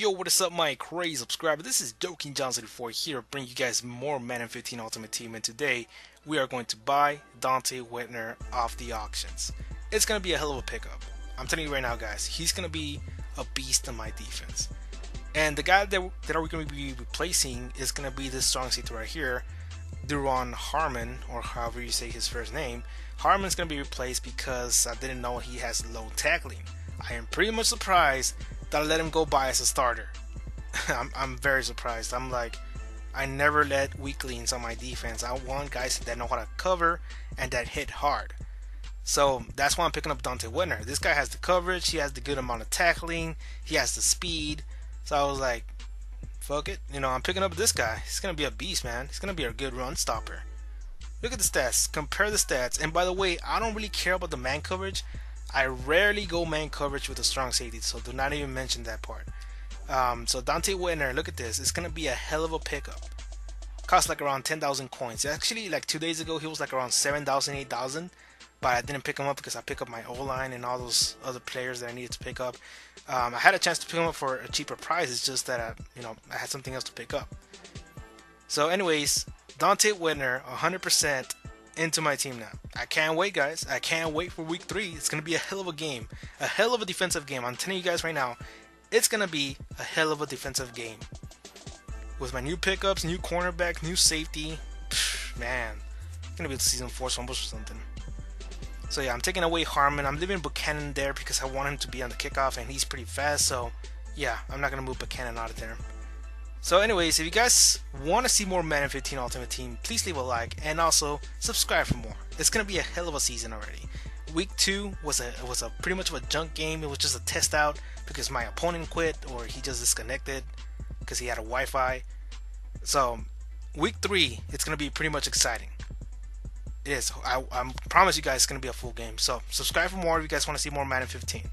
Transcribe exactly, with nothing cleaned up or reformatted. Yo, what is up, my crazy subscriber? This is Joking Johns twenty-four here, bringing you guys more Madden fifteen Ultimate Team, and today we are going to buy Donte Whitner off the auctions. It's going to be a hell of a pickup. I'm telling you right now, guys, he's going to be a beast in my defense. And the guy that, that we're going to be replacing is going to be this strong safety right here, Duron Harmon, or however you say his first name. Harmon's going to be replaced because I didn't know he has low tackling. I am pretty much surprised that I let him go by as a starter. I'm, I'm very surprised. I'm like, I never let weaklings on my defense. I want guys that know how to cover and that hit hard. So that's why I'm picking up Donte Whitner. This guy has the coverage. He has the good amount of tackling. He has the speed. So I was like, fuck it. You know, I'm picking up this guy. He's going to be a beast, man. He's going to be a good run stopper. Look at the stats. Compare the stats. And by the way, I don't really care about the man coverage. I rarely go man coverage with a strong safety, so do not even mention that part. Um, so Donte Whitner, look at this. It's going to be a hell of a pickup. Cost like around ten thousand coins. Actually, like two days ago, he was like around seven thousand, eight thousand. But I didn't pick him up because I picked up my O-line and all those other players that I needed to pick up. Um, I had a chance to pick him up for a cheaper price. It's just that I, you know, I had something else to pick up. So anyways, Donte Whitner, one hundred percent. Into my team now. I can't wait, guys. I can't wait for week three. It's gonna be a hell of a game, a hell of a defensive game. I'm telling you guys right now, it's gonna be a hell of a defensive game with my new pickups, new cornerback, new safety. Pfft, man, it's gonna be the season four fumbles or something. So yeah, I'm taking away Harmon. I'm leaving Buchanan there because I want him to be on the kickoff, and he's pretty fast. So yeah, I'm not gonna move Buchanan out of there. So anyways, if you guys want to see more Madden fifteen Ultimate Team, please leave a like and also subscribe for more. It's going to be a hell of a season already. Week two was a was a pretty much of a junk game. It was just a test out because my opponent quit or he just disconnected because he had a Wi-Fi. So week three, it's going to be pretty much exciting. It is. I, I promise you guys it's going to be a full game. So subscribe for more if you guys want to see more Madden fifteen.